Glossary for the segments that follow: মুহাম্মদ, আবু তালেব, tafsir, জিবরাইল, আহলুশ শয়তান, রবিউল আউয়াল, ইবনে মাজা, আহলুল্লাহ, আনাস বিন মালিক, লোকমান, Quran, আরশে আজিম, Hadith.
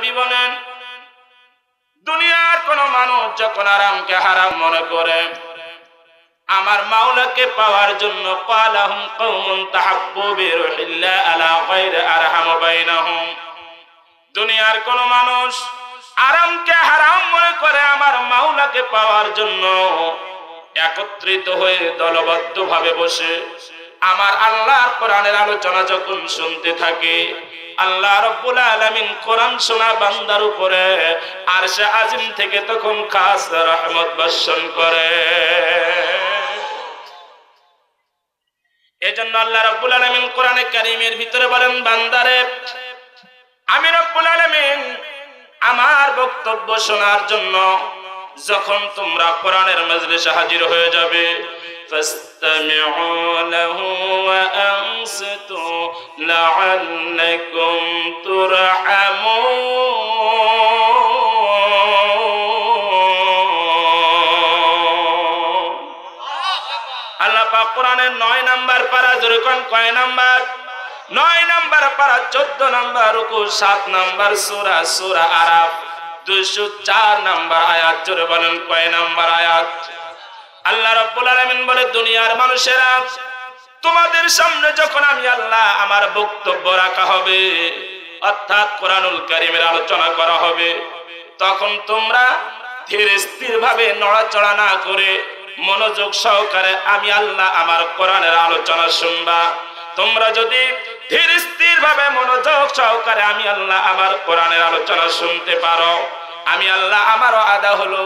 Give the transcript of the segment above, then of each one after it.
নবী বলেন, দুনিয়ার কোন মানুষ যখন আরামকে হারাম মনে করে আমার মাওলাকে পাওয়ার জন্য ক্বালাহুম কওমুন তাহাব্বু বিরুহিল্লাহ আলা গায়রি আরহাম বাইনহুম, দুনিয়ার কোন মানুষ আরামকে হারাম মনে করে আমার মাওলাকে পাওয়ার জন্য একত্রিত হয়ে দলবদ্ধভাবে বসে আমার আল্লাহর কোরআনের আলোচনা যখন শুনতে থাকে আল্লাহ রাব্বুল আলামিন কোরআন শোনা বান্দার উপরে আরশে আজিম থেকে তখন খাস রহমত বর্ষণ করে। এজন্য আল্লাহ রাব্বুল আলামিন কোরআনে কারীমের ভিতরে বলেন, বান্দারে আমি রাব্বুল আলামিন আমার বক্তব্য শোনার জন্য যখন তোমরা কোরআনের মজলিসে হাজির হয়ে যাবে ফাসতামিউ লাহু ওয়া আনসিতু লাআল্লাকুম তুরহামুন। আল্লাহ পাক কোরআনের ৯ নাম্বার পারা, যখন কয় নাম্বার? ৯ নাম্বার পারা, ১৪ নাম্বার রুকু, ৭ নাম্বার সূরা, সূরা আরাফ ২০৪ নাম্বার আয়াত। জোরে বলেন কয় নাম্বার আয়াত? আল্লাহ রাব্বুল আলামিন বলে, দুনিয়ার মানুষেরা তোমাদের সামনে যখন আমি আল্লাহ আমার বক্তব্য রাখা হবে অর্থাৎ কোরআনুল কারীমের আলোচনা করা হবে তখন তোমরা ধীর স্থিরভাবে নড়াচড়া না করে মনোযোগ সহকারে আমি আল্লাহ আমার কোরআনের আলোচনা শুনবা। তোমরা যদি ধীর স্থির ভাবে মনোযোগ সহকারে আমি আল্লাহ আমার কোরআনের আলোচনা শুনতে পারো আমি আল্লাহ আমারও আদা হলো।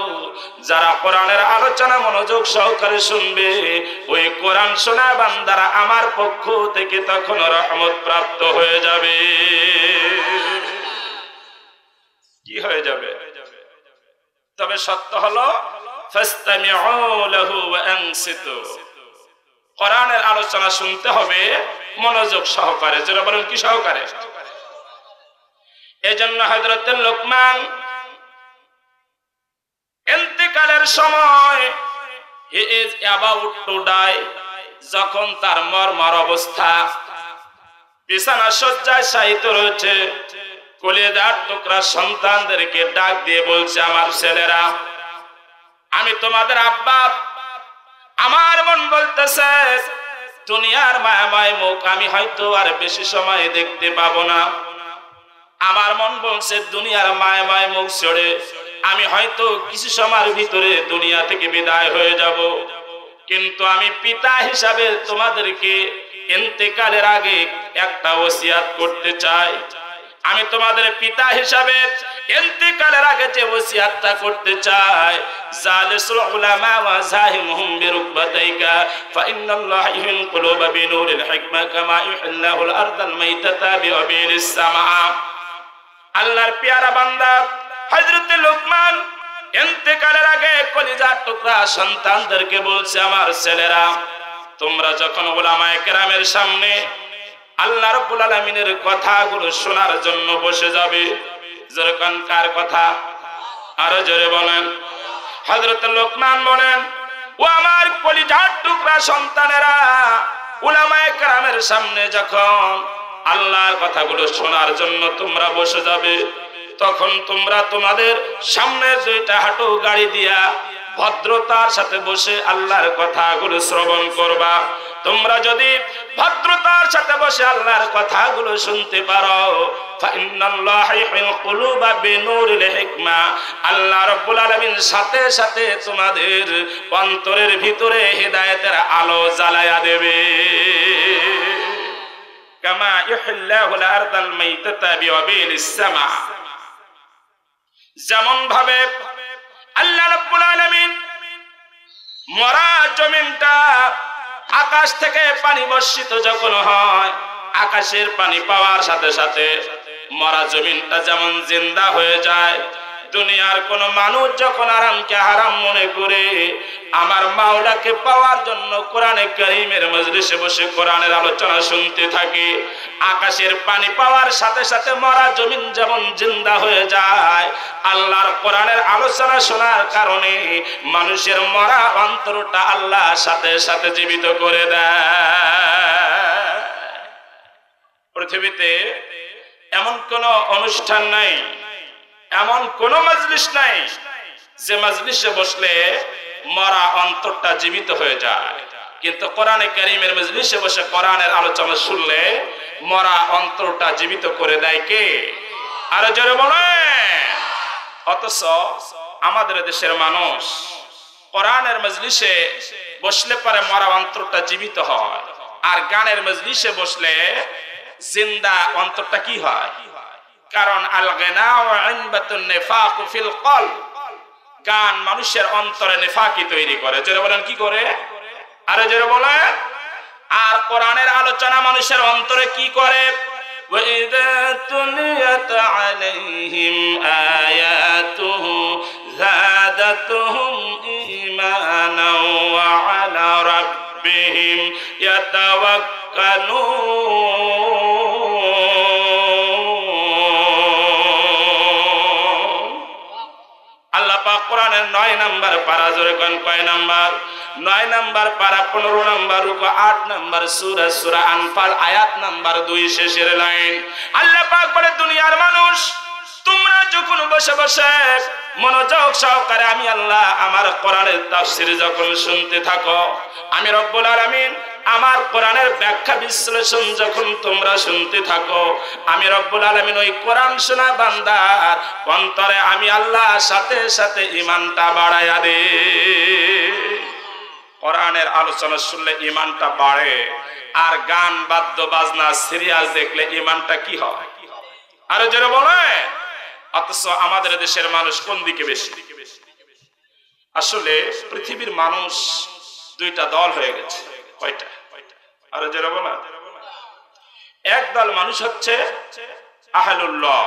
যারা কোরআনের আলোচনা মনোযোগ সহকারে শুনবে ওই কোরআন শোনা বান্দারা আমার পক্ষ থেকে তখন রহমত প্রাপ্ত হয়ে যাবে। কি হয়ে যাবে? তবে সত্য হলো ফাসতামিউ লাহু ওয়া আনসিতু, কোরআনের আলোচনা শুনতে হবে মনোযোগ সহকারে। যারা বলেন কি সহকারে? এজন্য হযরত লোকমান ইন্তেকালের সময় he is about to die, যখন তার মরমার অবস্থা, বিছানা শয্যায় শায়িত রয়েছে, কলিজার টুকরা সন্তানদেরকে ডাক দিয়ে বলছে, আমার ছেলেরা আমি তোমাদের আব্বা, আমার মন বলতেছে দুনিয়ার মায়াময় মুখ আমি হয়তো আর বেশি সময় দেখতে পাবো না। আমার মন বলছে দুনিয়ার মায়াময় মুখ ছেড়ে আমি হয়তো কিছু সময়ের ভিতরে দুনিয়া থেকে বিদায় হয়ে যাব, কিন্তু আমি পিতা হিসাবে তোমাদেরকে ইন্তেকালের আগে একটা ওসিয়াত করতে চাই। আমি তোমাদের পিতা হিসাবে ইন্তেকালের আগে যে ওসিয়াতটা করতে চাই, জালিসুল উলামা ওয়া যাহিমহুম বিরুকবাতাইকা ফাইন্নাল্লাহা ইউহিল কুলুবা বিনুরিল হিকমা কামা ইউহিল্লাহুল আরদাল মাইতাতা বিআবিলিস সামা। আল্লাহর প্যারা বান্দা হযরত লোকমান ইন্তেকালের আগে কলিজার টুকরা সন্তানদেরকে বলছে, আমার ছেলেরা তোমরা যখন উলামায়ে কেরামের সামনে আল্লাহ রাব্বুল আলামিনের কথাগুলো শোনার জন্য বসে যাবে, যখন কার কথা? আরো জোরে বলেন। হযরত লোকমান বলেন, ও আমার কলিজার টুকরা সন্তানেরা, উলামায়ে কেরামের সামনে যখন আল্লাহর কথাগুলো শোনার জন্য তোমরা বসে যাবে তখন তোমরা তোমাদের সামনে দুইটা হাঁটু গাড়ি দিয়া ভদ্রতার সাথে বসে আল্লাহর কথাগুলো শ্রবণ করবা। তোমরা যদি ভদ্রতার সাথে বসে আল্লাহর কথাগুলো শুনতে পারো ফাইন্নাল্লাহা ইউহিল কুলুবা বিনুরিল হিকমা, আল্লাহ রাব্বুল আলামিন সাথে সাথে তোমাদের অন্তরের ভিতরে হেদায়েতের আলো জ্বালায়া দেবে। কামা ইউহিল্লাহুল আরদাল মাইতাতা বিআবিলিস সামা, যেমন ভাবে আল্লাহ রাব্বুল আলামিন মরা জমিনটা আকাশ থেকে পানি বর্ষিত যখন হয় আকাশের পানি পাওয়ার সাথে সাথে মরা জমিনটা যেমন জিন্দা হয়ে যায়, দুনিয়ার কোন মানুষ যখন আরামকে হারাম মনে করে আমার মাওলাকে পাওয়ার জন্য কোরআনে কারীমের মজলিসে বসে কোরআনের আলোচনা শুনতে থাকে আকাশের পানি পাওয়ার সাথে সাথে মরা জমিন যেমন জিন্দা হয়ে যায়, আল্লাহর কোরআনের আলোচনা শোনার কারণে মানুষের মরা অন্তরটা আল্লাহ সাথে সাথে জীবিত করে দেয়। পৃথিবীতে এমন কোন অনুষ্ঠান নাই এমন কোন মজলিস নাই যে মজলিসে বসলে মরা অন্তরটা জীবিত হয়ে যায়, কিন্তু কোরআনে কারীমের মজলিসে বসে কোরআনের আলোচনা শুনলে মরা অন্তরটা জীবিত করে দেয় কে? আরো জোরে বলেন। অথচ আমাদের দেশের মানুষ কোরআনের মজলিসে বসলে পরে মরা অন্তরটা জীবিত হয়, আর গানের মজলিসে বসলে জিন্দা অন্তরটা কি হয়? কারণ আল গিনা ওয়া ইনবাতুন নিফাক ফিল কলব, গান মানুষের অন্তরে নিফাকি তৈরি করে। যারা বলেন কি করে? আরে যারা বলেন। আর কোরআনের আলোচনা মানুষের অন্তরে কি করে? ওয়া ইযা তুলিয়াত আলাইহিম আয়াতুহু যাদাতুহুম ঈমানা ওয়া আলা রাব্বিহিম ইয়াতাওয়াক্কালুন। কোরআনের ৯ নম্বর পারা, জোরে কোন কয় নাম্বার? ৯ নম্বর পারা, ১৫ নম্বর রুকু, ৮ নম্বর সূরা, সূরা আনফাল আয়াত নম্বর ২ শেষের লাইন। আল্লাহ পাক বলে, দুনিয়ার মানুষ তোমরা যখন বসে বসে মনোযোগ সহকারে আমি আল্লাহ আমার কোরআনের তাফসীর যখন শুনতে থাকো, আমি রব্বুল আলামিন আমার কোরআনের ব্যাখ্যা বিশ্লেষণ যখন তোমরা শুনতে থাকো, আমি রব্বুল আলামিন ওই কোরআন শোনা বান্দার অন্তরে আমি আল্লাহ সাথে সাথে ঈমানটা বাড়ায়া দে। কোরআনের আলোচনা শুনলে ঈমানটা বাড়ে, আর গান বাদ্য বাজনা সিরিয়াল দেখলে ঈমানটা কি হয়? আরো যারা বলে। অথচ আমাদের দেশের মানুষ কোন দিকে বেশি? আসলে পৃথিবীর মানুষ দুইটা দল হয়ে গেছে। কয়টা? আরে যারা বলে। এক দল মানুষ হচ্ছে আহলুল্লাহ,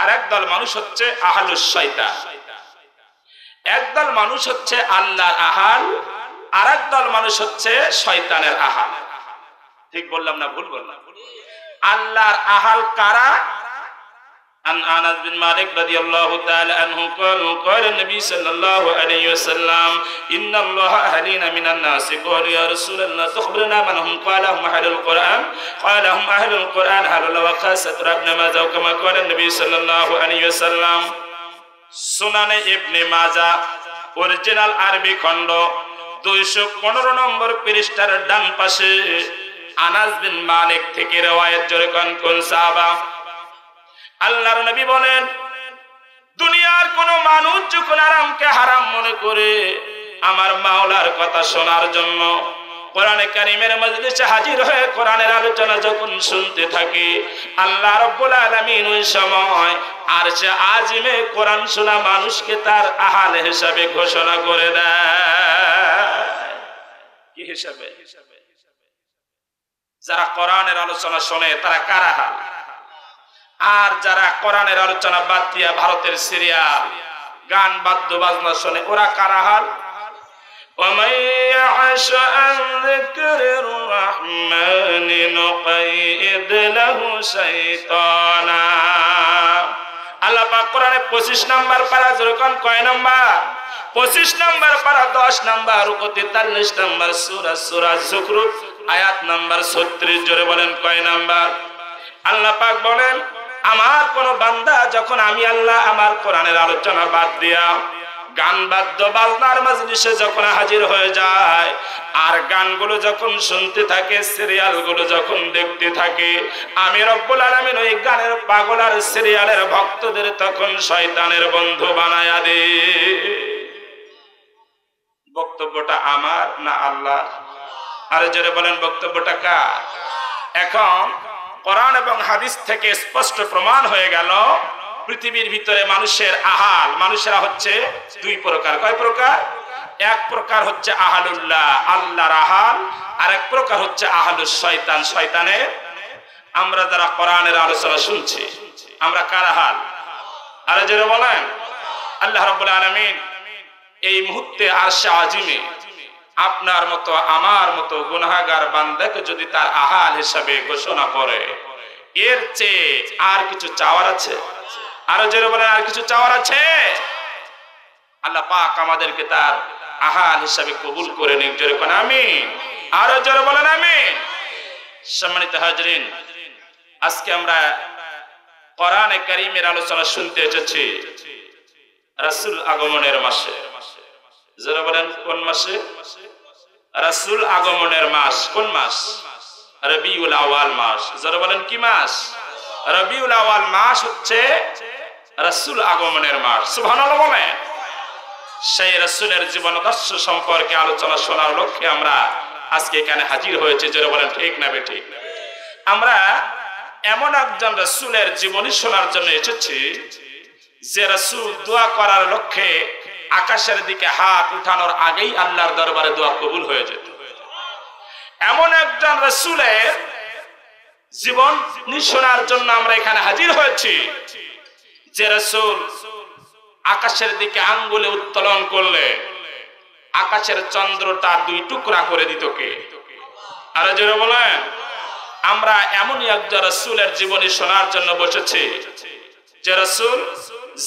আর এক দল মানুষ হচ্ছে আহলুশ শয়তান। এক দল মানুষ হচ্ছে আল্লাহর আহাল, আর এক দল মানুষ হচ্ছে শয়তানের আহাল। ঠিক বললাম না ভুল বললাম? আল্লাহর আহাল কারা? عن انس بن مالك رضي الله تعالى عنه قال قال النبي صلى الله عليه وسلم ان الله اهلنا من الناس قال يا رسول الله تخبرنا من هم قال هم اهل القران قال هم اهل القران هل وقاصت ابن ماجه كما قال النبي صلى الله عليه وسلم সুনানে ইবনে মাজা অরিজিনাল আরবি খন্ড 215 নম্বর পৃষ্ঠার ডান পাশে আনাস বিন মালিক থেকে রওয়ায়াত। জোরে কোন কোন সাহাবা? আল্লাহর নবী বলেন, দুনিয়ার কোন মানুষ যখন আরামকে হারাম মনে করে আমার মাওলার কথা শোনার জন্য কোরআনে কারীমের মজলিসে হাজির হয়ে কোরআনের আলোচনা যখন শুনতে থাকে, আল্লাহ রাব্বুল আলামিন ওই সময় আরশে আজিমে কোরআন শোনা মানুষকে তার আহাল হিসাবে ঘোষণা করে দেয়। কি হিসাবে? যারা কোরআনের আলোচনা শোনে তারা কার আহাল, আর যারা কোরআনের আলোচনা বাদ দিয়া ভারতের সিরিয়াল গান বাদ্য বাজনা শোনে ওরা কার আহাল? আল্লাহ পাক কোরআনে 25 নম্বর পারা, যখন কয় নম্বর? 25 নম্বর পারা, 10 নম্বর রুকু, 43 নম্বর সূরা, সূরা যুখরুফ আয়াত নম্বর 36। জোরে বলেন কয় নম্বর? আল্লাহ পাক বলেন, আমার কোন বান্দা যখন আমি আল্লাহ আমার কোরআনের আলোচনা বাদ দিয়া গান বাদ্য বাজনার মজলিসে যখন হাজির হয়ে যায়, আর গানগুলো যখন শুনতে থাকে, সিরিয়ালগুলো যখন দেখতে থাকে, আমি রব্বুল আলামিন ওই গানের পাগল আর সিরিয়ালের ভক্তদের তখন শয়তানের বন্ধু বানায়া দে। বক্তব্যটা আমার না আল্লাহ? আর জোরে বলেন, বক্তব্যটা কার? এখন কোরআন এবং হাদিস থেকে স্পষ্ট প্রমাণ হয়ে গেল পৃথিবীর ভিতরে মানুষের আহাল, মানুষেরা হচ্ছে দুই প্রকার। কয় প্রকার? এক প্রকার হচ্ছে আহলুল্লাহ, আল্লাহর আহাল, আর এক প্রকার হচ্ছে আহলুশ শয়তান, শয়তানের। আমরা যারা কোরআনের আলোচনা শুনছি আমরা কার আহাল? আর যারা বলেন। আল্লাহ রাব্বুল আলামিন এই মুহূর্তে আরশে আজিমে আপনার মতো আমার মতো গুনাহগার বান্দাকে যদি তার আহাল হিসাবে ঘোষণা করে, এর চেয়ে আর কিছু চাওয়ার আছে? আরো জোরে বলেন, আর কিছু চাওয়ার আছে? আল্লাহ পাক আমাদেরকে তার আহাল হিসাবে কবুল করে নিক। জোরে বলেন আমিন। আরো জোরে বলেন আমিন। সম্মানিত হাজরিন, আজকে আমরা কোরআনে কারীমের আলোচনা শুনতে এসেছি রাসূল আগমনের মাসে। যারা বলেন কোন মাসে? রাসূল আগমনের মাস। কোন মাস? রবিউল আউয়াল মাস। যারা বলেন কি মাস? রবিউল আউয়াল মাস হচ্ছে রাসূল আগমনের মাস। সুবহানাল্লাহ বলেন। সেই রাসূলের জীবন আদর্শ সম্পর্কে আলোচনা শোনার লক্ষ্যে আমরা আজকে এখানে হাজির হয়েছে। যারা বলেন ঠিক না বেঠিক? আমরা এমন একজন রাসূলের জীবনী শোনার জন্য এসেছি যে রাসূল দোয়া করার লক্ষ্যে আকাশের দিকে হাত উঠানোর আগেই আল্লাহর দরবারে দোয়া কবুল হয়ে যেত। এমন একজন রাসূলের জীবনী শোনার জন্য আমরা এখানে হাজির হয়েছি যে রাসূল আকাশের দিকে আঙ্গুলে উত্তোলন করলে আকাশের চন্দ্রটা দুই টুকরা করে দিত কে? আর যারা বলেন। আমরা এমন একজন রাসূলের জীবনী শোনার জন্য বসেছি যে রাসূল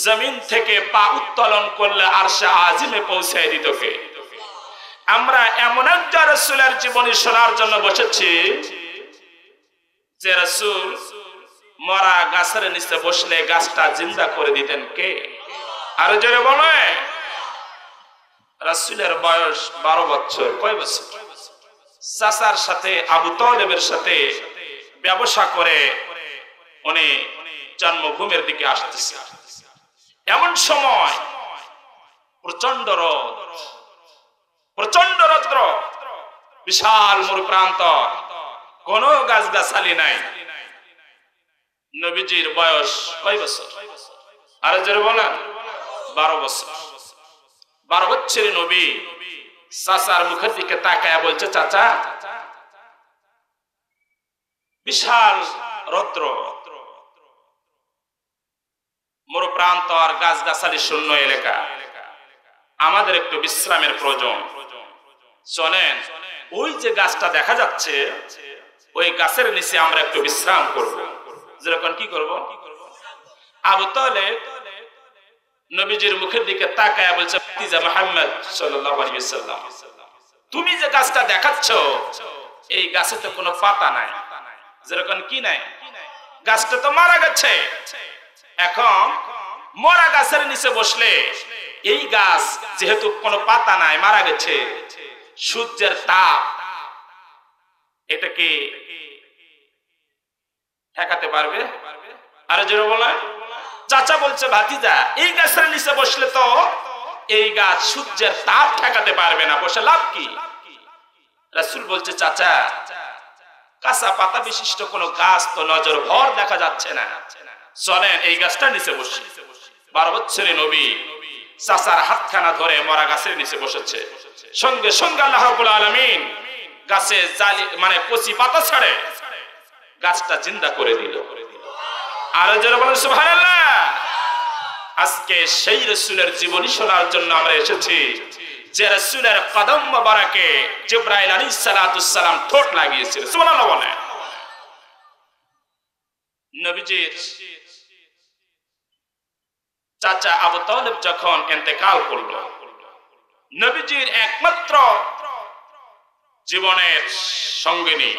জমিন থেকে পা উত্তোলন করলে আরশে আজিমে পৌঁছায় দিত কে? আমরা এমন একজন রাসূলের জীবনী শোনার জন্য বসেছি যে রাসূল মরা গাছের নিচে বসলে গাছটা জিন্দা করে দিতেন কে? আর যারা বলেন। রাসূলের বয়স 12 বছর। কয় বছর? চাচার সাথে আবু তালেবের সাথে ব্যবসা করে উনি জন্মভূমির দিকে আসতেছে। এমন সময় প্রচন্ড রোদ, প্রচন্ড রৌদ্র, বিশাল মরুপ্রান্তর, কোন গাছগাছালি নাই। নবীজির বয়স কয় বছর? আর যারা বলেন 12 বছর। 12 বছরে নবী চাচার মুখের দিকে তাকায় বলছে, চাচা বিশাল রৌদ্র, মরুপ্রান্তর, গাছগাছালি শূন্য এলাকা, আমাদের একটু বিশ্রামের প্রয়োজন। চলেন ওই যে গাছটা দেখা যাচ্ছে ওই গাছের নিচে আমরা একটু বিশ্রাম করব। যেরকম কি করব? আবু তালেব নবীজির মুখের দিকে তাকায় বলছে, পিতা মুহাম্মদ সাল্লাল্লাহু আলাইহি ওয়াসাল্লাম, তুমি যে গাছটা দেখাচ্ছ এই গাছে তো কোনো পাতা নাই। যেরকম কি নাই? গাছটা তো মারা গেছে। এখন মরা গাছের নিচে বসলে এই গাছ যেহেতু কোনো পাতা নাই, মারা গেছে, সূর্যের তাপ এটাকে ঠেকাতে পারবে? আর যারা বলেন। চাচা বলছে, ভাতিজা এই গাছের নিচে বসলে তো এই গাছ সূর্যের তাপ ঠেকাতে পারবে না, বসে লাভ কি? রাসূল বলছে, চাচা কাঁচা পাতা বিশিষ্ট কোনো গাছ তো নজর ভর দেখা যাচ্ছে না, চলেন এই গাছটার নিচে বসি। 12 বছরে নবী চাচার হাতখানা ধরে মরা গাছের নিচে বসেছে। সঙ্গে সঙ্গে আল্লাহ রাব্বুল আলামিন গাছে জালি মানে কচি পাতা ছাড়ে গাছটা জিন্দা করে দিল। আর যারা বলেন সুবহানাল্লাহ। আজকে সেই রাসূলের জীবনী শোনার জন্য আমরা এসেছি যে রাসূলের কদম মোবারকে জিবরাইল আলাইহিস সালাতু ওয়াস সালাম ঠোঁট লাগিয়েছিল। সুবহানাল্লাহ বলেন। নবীজির চাচা আবু তালেব যখন ইন্তেকাল করল, নবীজির একমাত্র জীবনের সঙ্গিনী